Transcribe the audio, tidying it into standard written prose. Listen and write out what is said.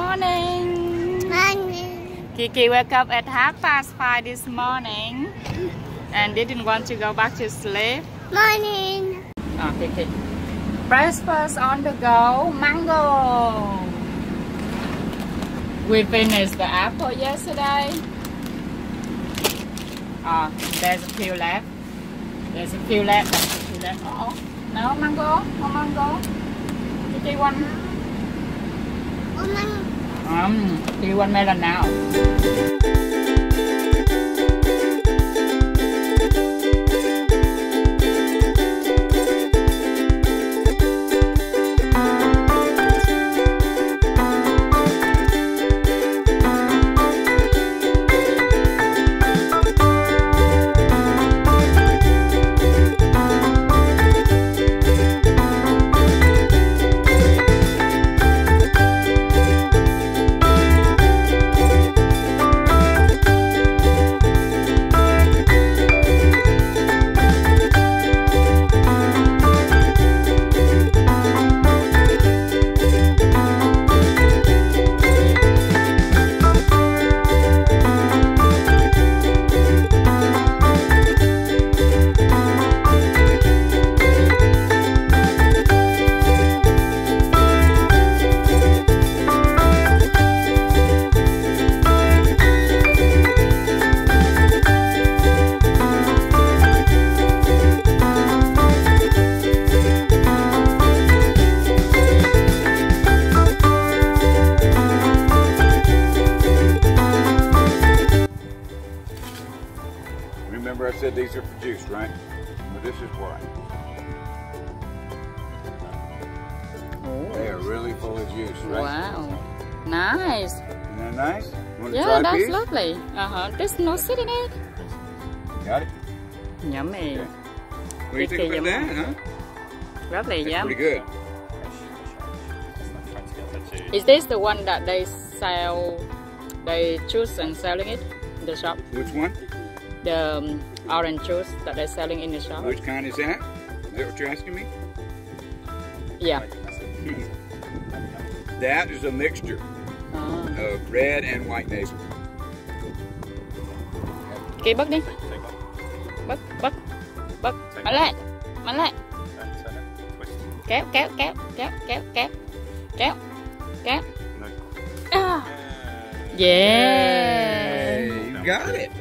Morning. Morning. Kiki woke up at 5:30 this morning and didn't want to go back to sleep. Morning. Oh, Kiki. Breakfast on the go, mango. We finished the apple yesterday. Oh, there's a few left. There's a few left. Oh, no mango, no mango. Kiki one. Do you want melon now? Remember I said these are for juice, right? But this is why. Oh. They are really full of juice, right? Wow. Nice. Isn't that nice? Yeah, that's piece? Lovely. There's no seed in it. Got it? Yummy. Okay. What do you think about that, huh? Lovely, yeah. Pretty good. Is this the one that they sell, they choose and selling it in the shop? Which one? The orange juice that they're selling in the shop. Which kind is that? Is that what you're asking me? Yeah. That is a mixture of red and white basil. Okay, bớt đi. Bớt, bớt, bớt. Mạnh lên, mạnh lên. Kéo, kéo, kéo, kéo, kéo, kéo, kéo, kéo. Yeah. You got it.